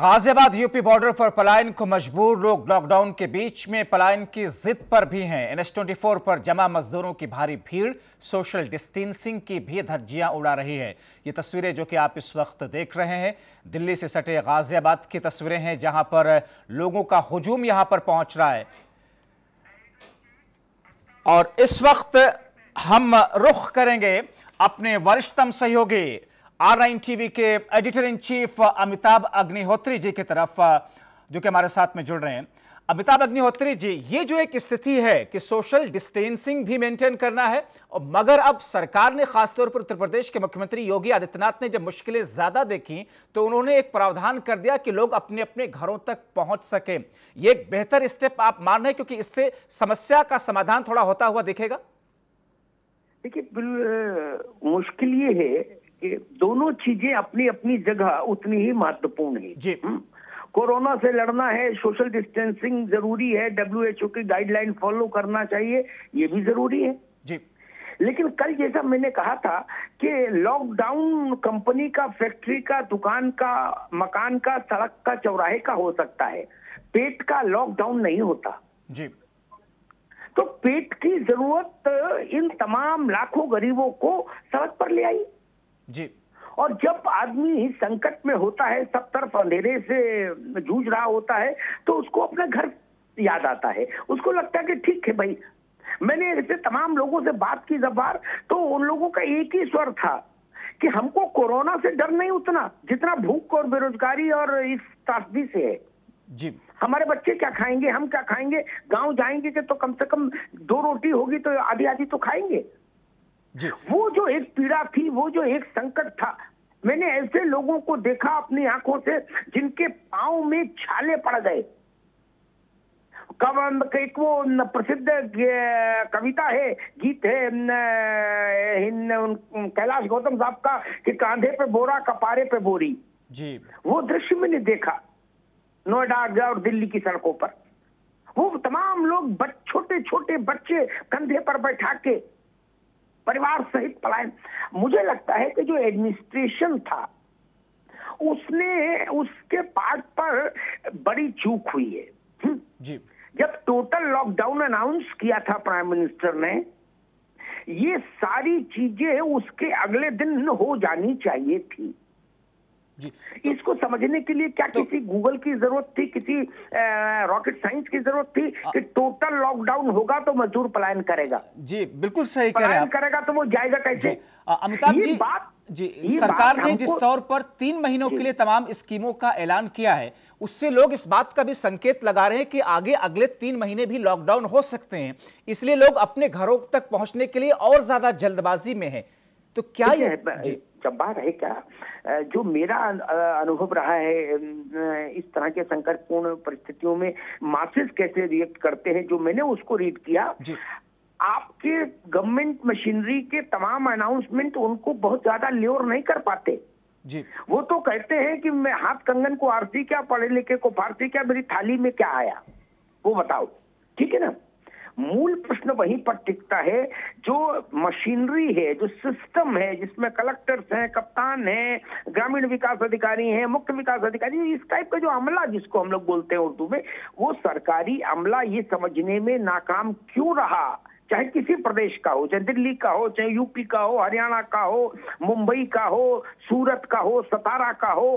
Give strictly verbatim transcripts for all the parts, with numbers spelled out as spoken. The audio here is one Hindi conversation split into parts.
गाजियाबाद यूपी बॉर्डर पर पलायन को मजबूर लोग लॉकडाउन के बीच में पलायन की जिद पर भी हैं। एन एच चौबीस पर जमा मजदूरों की भारी भीड़ सोशल डिस्टेंसिंग की भी धज्जियां उड़ा रही है। ये तस्वीरें जो कि आप इस वक्त देख रहे हैं दिल्ली से सटे गाजियाबाद की तस्वीरें हैं, जहां पर लोगों का हुजूम यहां पर पहुंच रहा है। और इस वक्त हम रुख करेंगे अपने वरिष्ठतम सहयोगी आर नाइन टीवी के editor in chief Amitabh Agnihotri ji की तरफ, जो कि हमारे साथ में जुड़ रहे हैं। अमिताभ अग्निहोत्री जी, ये जो एक स्थिति है कि सोशल डिस्टेंसिंग भी मेंटेन करना है, और मगर अब सरकार ने खासतौर पर उत्तर प्रदेश के मुख्यमंत्री योगी आदित्यनाथ ने जब मुश्किलें ज्यादा देखी तो उन्होंने एक प्रावधान कर दिया कि लोग अपने अपने घरों तक पहुंच सके। ये एक बेहतर स्टेप आप मान रहे हैं, क्योंकि इससे समस्या का समाधान थोड़ा होता हुआ दिखेगा? देखिए, मुश्किल ये है, दोनों चीजें अपनी अपनी जगह उतनी ही महत्वपूर्ण है जी। कोरोना से लड़ना है, सोशल डिस्टेंसिंग जरूरी है, डब्ल्यू एच ओ की गाइडलाइन फॉलो करना चाहिए, ये भी जरूरी है जी। लेकिन कल जैसा मैंने कहा था कि लॉकडाउन कंपनी का, फैक्ट्री का, दुकान का, मकान का, सड़क का, चौराहे का हो सकता है, पेट का लॉकडाउन नहीं होता जी। तो पेट की जरूरत इन तमाम लाखों गरीबों को सड़क पर ले आई जी। और जब आदमी संकट में होता है, सब तरफ अंधेरे से जूझ रहा होता है, तो उसको अपना घर याद आता है, उसको लगता है कि ठीक है भाई। मैंने ऐसे तमाम लोगों से बात की जब बार, तो उन लोगों का एक ही स्वर था कि हमको कोरोना से डर नहीं उतना जितना भूख और बेरोजगारी और इस त्रासदी से है जी। हमारे बच्चे क्या खाएंगे, हम क्या खाएंगे, गाँव जाएंगे तो कम से कम दो रोटी होगी तो आधी आधी तो खाएंगे। वो जो एक पीड़ा थी, वो जो एक संकट था, मैंने ऐसे लोगों को देखा अपनी आंखों से जिनके पांव में छाले पड़ गए। एक वो प्रसिद्ध कविता है, गीत है कैलाश गौतम साहब का कि कांधे पे बोरा कपारे पे बोरी जी। वो दृश्य मैंने देखा नोएडा गया और दिल्ली की सड़कों पर। वो तमाम लोग, छोटे छोटे बच्चे कंधे पर बैठा के, परिवार सहित पलायन। मुझे लगता है कि जो एडमिनिस्ट्रेशन था उसने, उसके पार्ट पर बड़ी चूक हुई है जी। जब टोटल लॉकडाउन अनाउंस किया था प्राइम मिनिस्टर ने, ये सारी चीजें उसके अगले दिन हो जानी चाहिए थी जी। इसको समझने के लिए क्या तो, किसी गूगल की जरूरत थी, किसी रॉकेट साइंस की जरूरत थी कि टोटल लॉकडाउन होगा तो मजदूर पलायन करेगा जी? बिल्कुल सही कह रहे हैं, करेगा तो वो जाएगा कैसे? अमिताभ जी, बात जी सरकार ने जिस तौर पर तीन महीनों के लिए तमाम स्कीमों का ऐलान किया है, उससे लोग इस बात का भी संकेत लगा रहे हैं कि आगे अगले तीन महीने भी लॉकडाउन हो सकते हैं, इसलिए लोग अपने घरों तक पहुंचने के लिए और ज्यादा जल्दबाजी में है। तो क्या ये बात है क्या? जो मेरा अनुभव रहा है इस तरह के संकटपूर्ण परिस्थितियों में मासेस कैसे रिएक्ट करते हैं, जो मैंने उसको रीड किया, आपके गवर्नमेंट मशीनरी के तमाम अनाउंसमेंट उनको बहुत ज्यादा ल्योर नहीं कर पाते जी। वो तो कहते हैं कि मैं हाथ कंगन को आरती क्या, पढ़े लिखे को फारसी क्या, मेरी थाली में क्या आया वो बताओ, ठीक है ना? मूल प्रश्न वहीं पर टिकता है। जो मशीनरी है, जो सिस्टम है, जिसमें कलेक्टर्स हैं, कप्तान हैं, ग्रामीण विकास अधिकारी हैं, मुख्य विकास अधिकारी, इस टाइप का जो अमला जिसको हम लोग बोलते हैं उर्दू में, वो सरकारी अमला ये समझने में नाकाम क्यों रहा, चाहे किसी प्रदेश का हो, चाहे दिल्ली का हो, चाहे यूपी का हो, हरियाणा का हो, मुंबई का हो, सूरत का हो, सतारा का हो,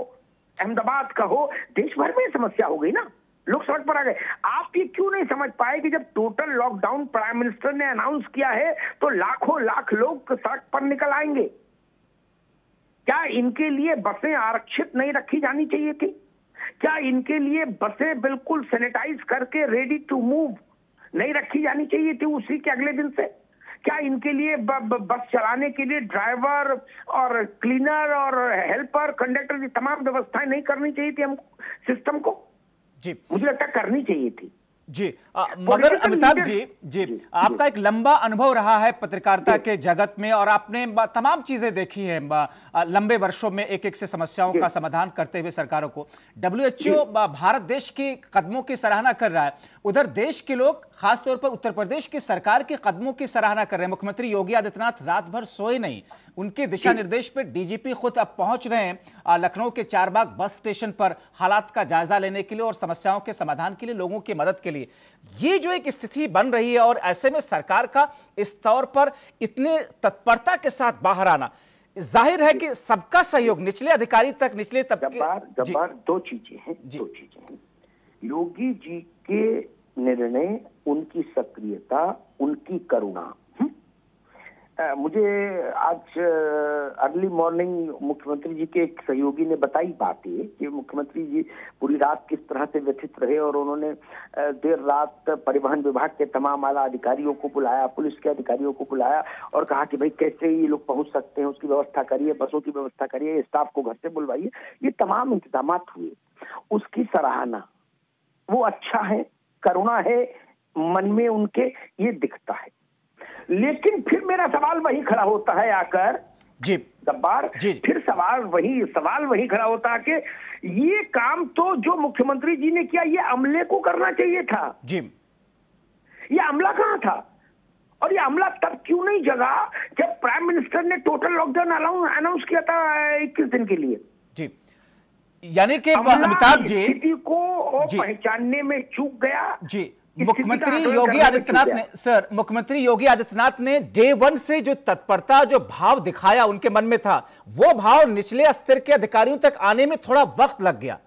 अहमदाबाद का हो, देश भर में समस्या हो गई ना, लोग सड़क पर आ गए। आप ये क्यों नहीं समझ पाए कि जब टोटल लॉकडाउन प्राइम मिनिस्टर ने अनाउंस किया है तो लाखों लाख लोग सड़क पर निकल आएंगे? क्या इनके लिए बसें आरक्षित नहीं रखी जानी चाहिए थी? क्या इनके लिए बसें बिल्कुल सैनिटाइज करके रेडी टू मूव नहीं रखी जानी चाहिए थी उसी के अगले दिन से? क्या इनके लिए ब, ब, बस चलाने के लिए ड्राइवर और क्लीनर और हेल्पर, कंडक्टर, ये तमाम व्यवस्थाएं नहीं करनी चाहिए थी हम सिस्टम को? मुझे लगता करनी चाहिए थी। जी आ, मगर अमिताभ जी जी, जी आपका जी, एक लंबा अनुभव रहा है पत्रकारिता के जगत में और आपने तमाम चीजें देखी हैं लंबे वर्षों में, एक एक से समस्याओं का समाधान करते हुए सरकारों को। डब्ल्यू एच ओ भारत देश के कदमों की सराहना कर रहा है, उधर देश के लोग खासतौर पर उत्तर प्रदेश की सरकार के कदमों की सराहना कर रहे हैं। मुख्यमंत्री योगी आदित्यनाथ रात भर सोए नहीं, उनके दिशा निर्देश पर डीजीपी खुद अब पहुंच रहे हैं लखनऊ के चारबाग बस स्टेशन पर हालात का जायजा लेने के लिए और समस्याओं के समाधान के लिए, लोगों की मदद के लिए। ये जो एक स्थिति बन रही है और ऐसे में सरकार का इस तौर पर इतने तत्परता के साथ बाहर आना, जाहिर है कि सबका सहयोग निचले अधिकारी तक, निचले तबके। जब्बार दो चीजें हैं, दो चीजें हैं। योगी जी के निर्णय, उनकी सक्रियता, उनकी करुणा। आ, मुझे आज अर्ली मॉर्निंग मुख्यमंत्री जी के एक सहयोगी ने बताई बातें कि मुख्यमंत्री जी पूरी रात किस तरह से व्यथित रहे और उन्होंने देर रात परिवहन विभाग के तमाम आला अधिकारियों को बुलाया, पुलिस के अधिकारियों को बुलाया और कहा कि भाई कैसे ये लोग पहुंच सकते हैं, उसकी व्यवस्था करिए, बसों की व्यवस्था करिए, स्टाफ को घर से बुलवाइए। ये तमाम इंतजाम हुए, उसकी सराहना, वो अच्छा है, करुणा है मन में उनके, ये दिखता है। लेकिन फिर मेरा सवाल वही खड़ा होता है आकर जी जब्बार, फिर सवाल वही सवाल वही खड़ा होता है कि ये काम तो जो मुख्यमंत्री जी ने किया ये अमले को करना चाहिए था जी, ये अमला कहाँ था और ये अमला तब क्यों नहीं जगा जब प्राइम मिनिस्टर ने टोटल लॉकडाउन अनाउंस किया था इक्कीस दिन के लिए जी। यानी कि अमिताभ जी स्थिति को पहचानने में चूक गया जी। मुख्यमंत्री योगी आदित्यनाथ ने सर मुख्यमंत्री योगी आदित्यनाथ ने डे वन से जो तत्परता, जो भाव दिखाया उनके मन में था, वो भाव निचले स्तर के अधिकारियों तक आने में थोड़ा वक्त लग गया।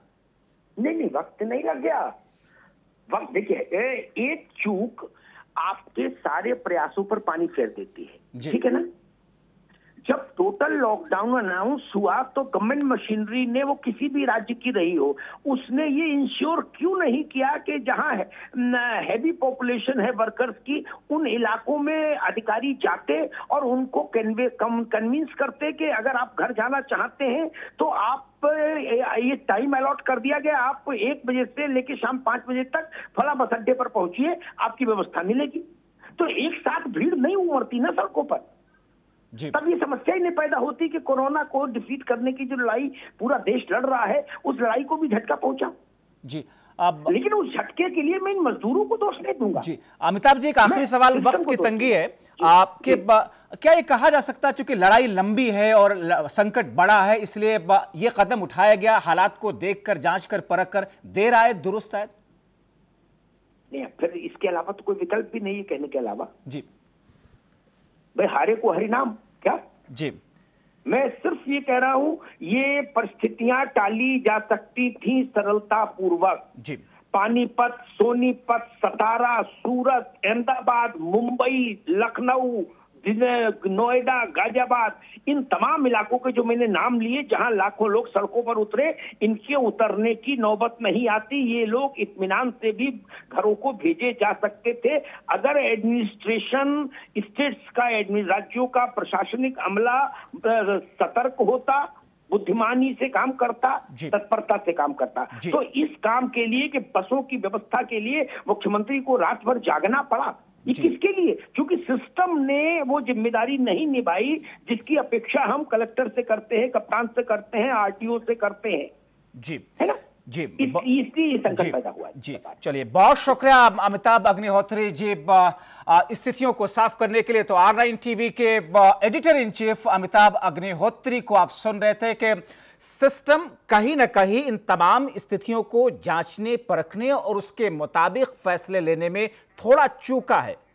नहीं नहीं वक्त नहीं लग गया, वक्त देखिए एक चूक आपके सारे प्रयासों पर पानी फेर देती है, ठीक है ना। जब टोटल लॉकडाउन अनाउंस हुआ तो गवर्नमेंट मशीनरी ने, वो किसी भी राज्य की रही हो, उसने ये इंश्योर क्यों नहीं किया कि जहां हैवी पॉपुलेशन है वर्कर्स की, उन इलाकों में अधिकारी जाते और उनको कन्विंस करते कि अगर आप घर जाना चाहते हैं तो आप ये टाइम अलॉट कर दिया गया, आप एक बजे से लेकर शाम पांच बजे तक फला बस अड्डे पर पहुंचिए, आपकी व्यवस्था मिलेगी। तो एक साथ भीड़ नहीं उमड़ती ना सड़कों पर, तब ये समस्या ही नहीं पैदा होती कि कोरोना को डिफीट करने की जो लड़ाई पूरा देश लड़ रहा है उस लड़ाई को भी झटका पहुंचा जी। अब लेकिन उस झटके के लिए मैं इन मजदूरों को दोष नहीं दूंगा जी। अमिताभ जी एक आखिरी सवाल, वक्त की तंगी है आपके, क्या ये कहा जा सकता है चूंकि लड़ाई लंबी है और संकट बड़ा है इसलिए ये कदम उठाया गया, हालात को देखकर, जांच कर, परख कर, देर आए दुरुस्त आए? नहीं, फिर इसके अलावा तो कोई विकल्प भी नहीं है कहने के अलावा जी। भाई हारे को हरिनाम क्या जी। मैं सिर्फ ये कह रहा हूं ये परिस्थितियां टाली जा सकती थी सरलता पूर्वक जी। पानीपत, सोनीपत, सतारा, सूरत, अहमदाबाद, मुंबई, लखनऊ, नोएडा, गाजियाबाद, इन तमाम इलाकों के जो मैंने नाम लिए जहां लाखों लोग सड़कों पर उतरे, इनके उतरने की नौबत नहीं आती। ये लोग इत्मीनान से भी घरों को भेजे जा सकते थे अगर एडमिनिस्ट्रेशन, स्टेट्स का, राज्यों का प्रशासनिक अमला सतर्क होता, बुद्धिमानी से काम करता, तत्परता से काम करता। तो इस काम के लिए कि बसों की व्यवस्था के लिए मुख्यमंत्री को रात भर जागना पड़ा, ये किसके लिए? क्योंकि सिस्टम ने वो जिम्मेदारी नहीं निभाई जिसकी अपेक्षा हम कलेक्टर से करते हैं, कप्तान से करते हैं, आर टी ओ से करते हैं जी, है ना जी। इसलिए संकट पैदा हुआ जी। चलिए बहुत शुक्रिया अमिताभ अग्निहोत्री जी स्थितियों को साफ करने के लिए। तो आर नाइन टी वी के editor in chief Amitabh Agnihotri को आप सुन रहे थे कि सिस्टम कहीं ना कहीं इन तमाम स्थितियों को जांचने, परखने और उसके मुताबिक फैसले लेने में थोड़ा चूका है।